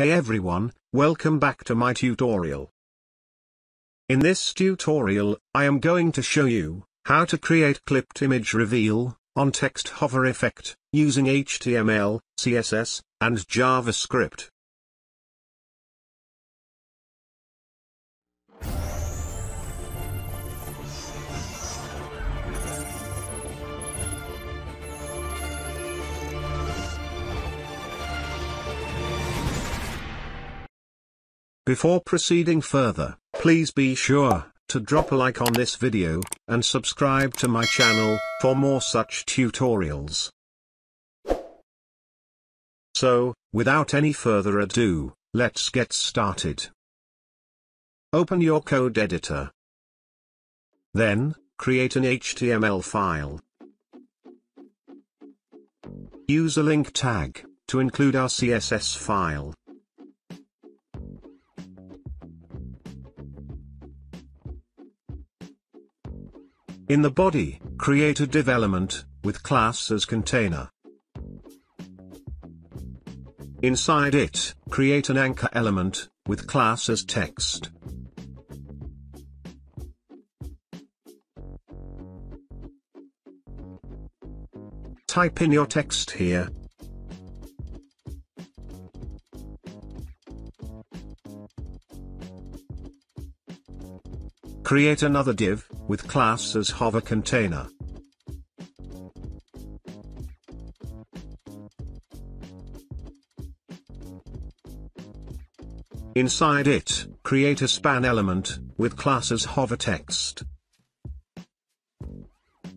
Hey everyone, welcome back to my tutorial. In this tutorial, I am going to show you how to create clipped image reveal on text hover effect using HTML, CSS, and JavaScript. Before proceeding further, please be sure to drop a like on this video, and subscribe to my channel, for more such tutorials. So, without any further ado, let's get started. Open your code editor. Then, create an HTML file. Use a link tag, to include our CSS file. In the body, create a div element, with class as container. Inside it, create an anchor element, with class as text. Type in your text here. Create another div, with class as hover container. Inside it, create a span element, with class as hover text.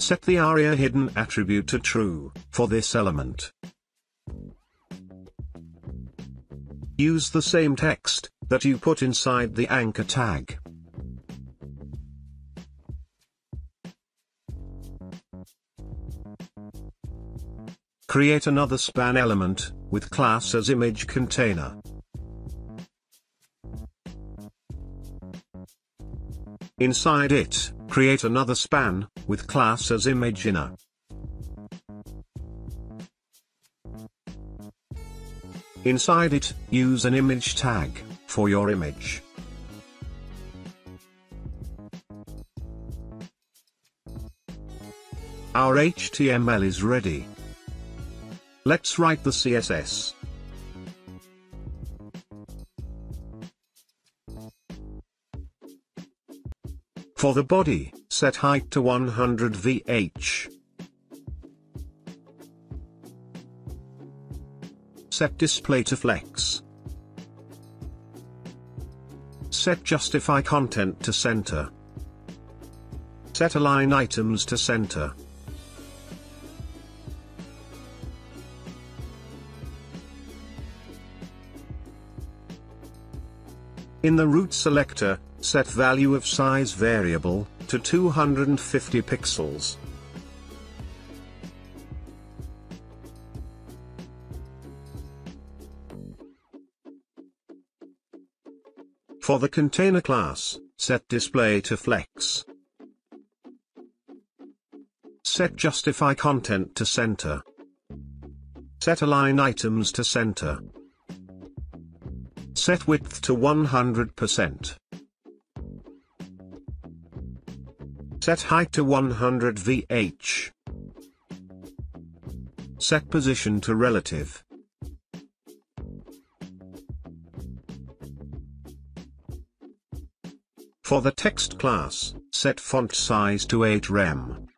Set the aria hidden attribute to true, for this element. Use the same text, that you put inside the anchor tag. Create another span element, with class as image container. Inside it, create another span, with class as image inner. Inside it, use an image tag, for your image. Our HTML is ready. Let's write the CSS. For the body, set height to 100 VH. Set display to flex. Set justify content to center. Set align items to center. In the root selector, set value of size variable, to 250 pixels. For the container class, set display to flex. Set justify content to center. Set align items to center. Set width to 100%. Set height to 100 VH. Set position to relative. For the text class, set font size to 8 rem.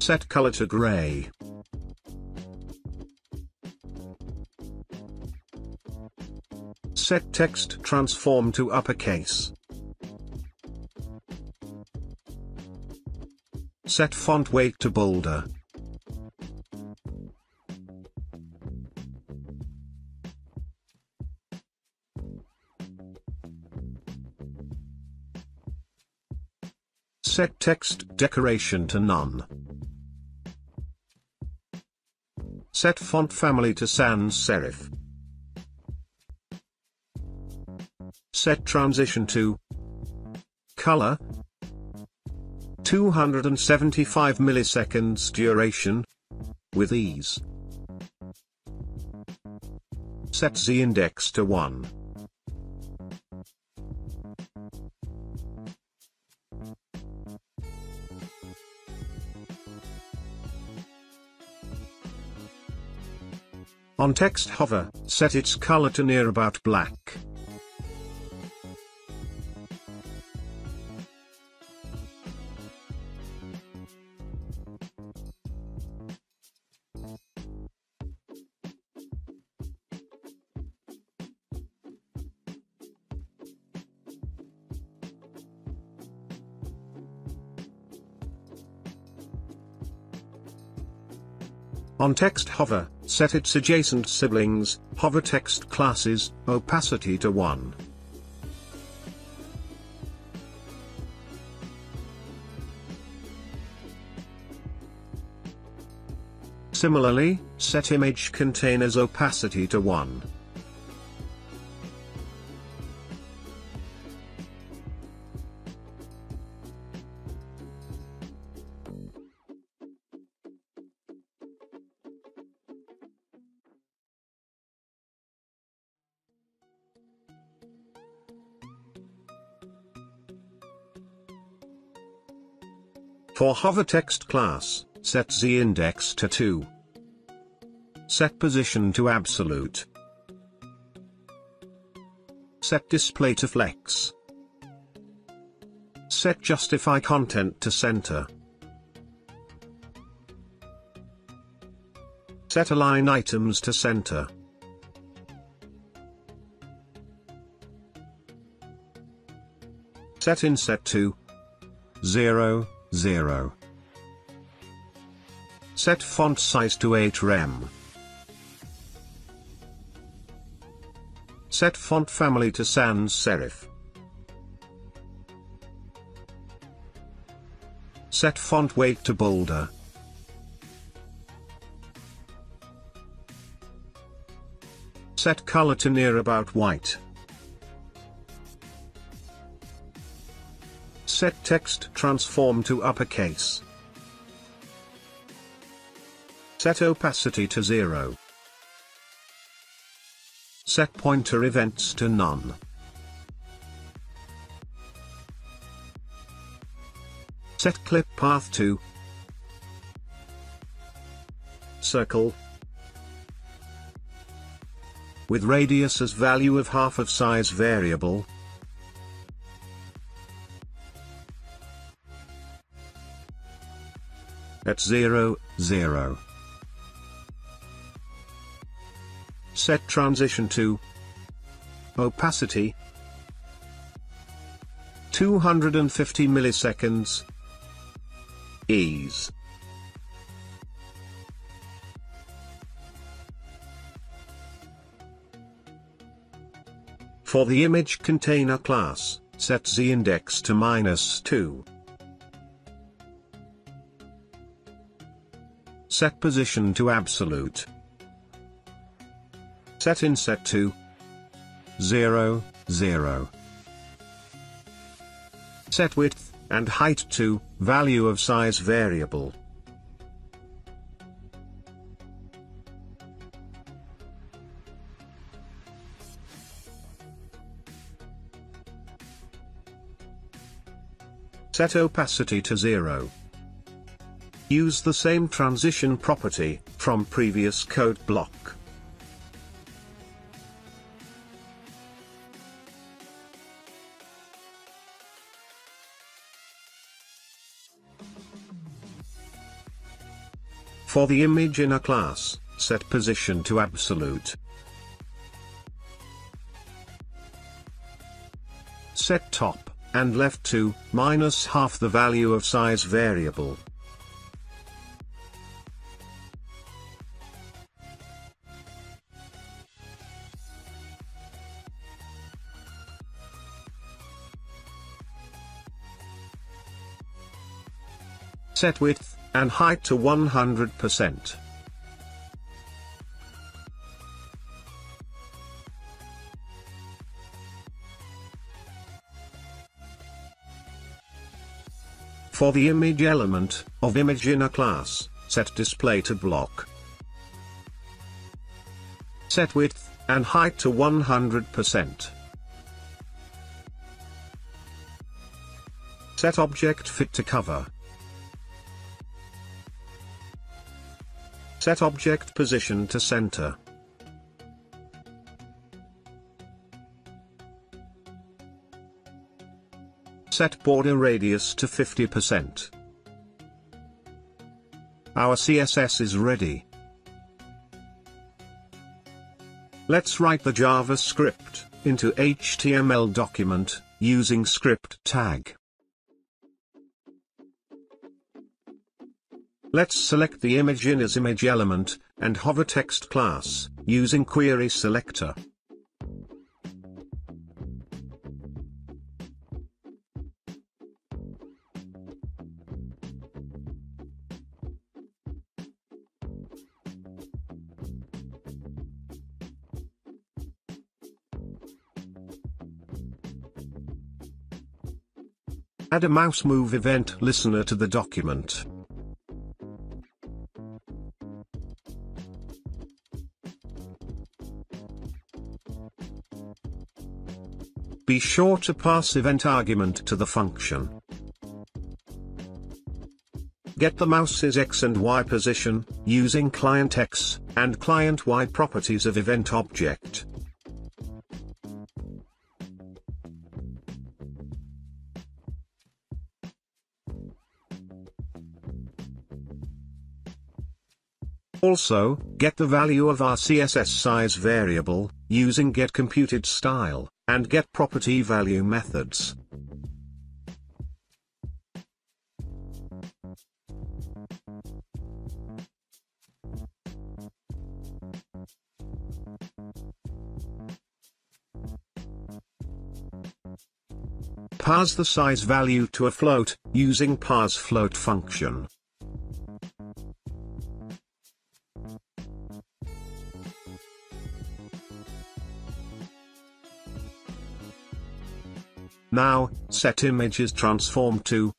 Set color to gray. Set text transform to uppercase. Set font weight to bolder. Set text decoration to none. Set font family to sans serif. Set transition to color 275 milliseconds duration with ease. Set z index to 1. On text hover, set its color to near about black. On text hover, set its adjacent siblings, hover text classes, opacity to 1. Similarly, set image containers opacity to 1. For hover text class, set z index to 2. Set position to absolute. Set display to flex. Set justify content to center. Set align items to center. Set inset to 0, 0. Set font size to 8 rem. Set font family to sans serif. Set font weight to Boulder. Set color to near about white. Set text transform to uppercase. Set opacity to 0. Set pointer events to none. Set clip-path to circle with radius as value of half of size variable. At 0, 0. Set transition to opacity 250 milliseconds. Ease. For the image container class, set z index to -2. Set position to absolute. Set inset to 0, 0. Set width and height to value of size variable. Set opacity to 0. Use the same transition property from previous code block. For the image inner class, set position to absolute. Set top and left to -half the value of size variable. Set width and height to 100%. For the image element of image inner class, set display to block. Set width and height to 100%. Set object fit to cover. Set object position to center. Set border radius to 50%. Our CSS is ready. Let's write the JavaScript into HTML document using script tag. Let's select the image in as image element and hover text class using query selector. Add a mouse move event listener to the document. Be sure to pass event argument to the function. Get the mouse's X and Y position, using client X, and client Y properties of event object. Also, get the value of our CSS size variable, using getComputedStyle, and getPropertyValue methods. Parse the size value to a float, using parseFloat function. Now, set image is transformed to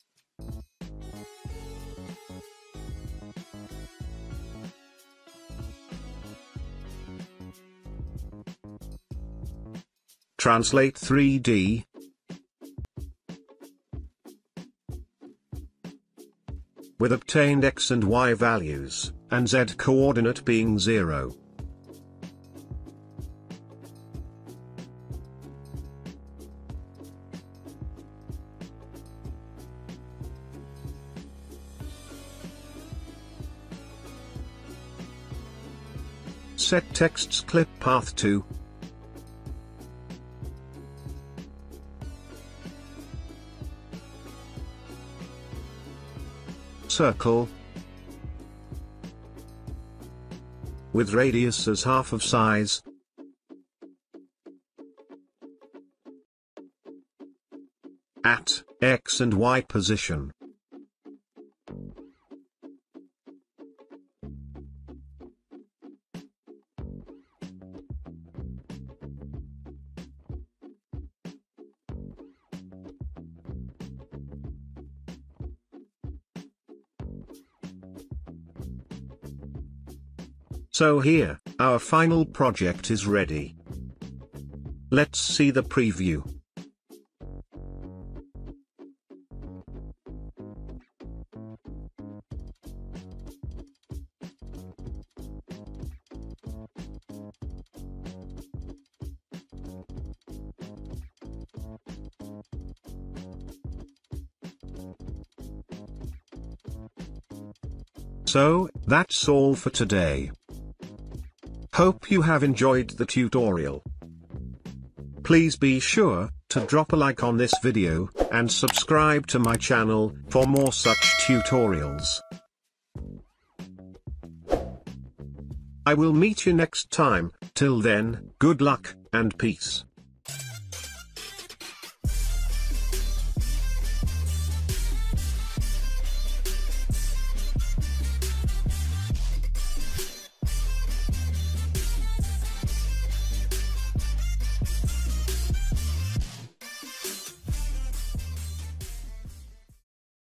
Translate 3D. With obtained X and Y values, and Z coordinate being 0. Set text's clip-path to circle with radius as half of size. At X and Y position. So here, our final project is ready. Let's see the preview. So, that's all for today. Hope you have enjoyed the tutorial. Please be sure to drop a like on this video, and subscribe to my channel for more such tutorials. I will meet you next time. Till then, good luck, and peace.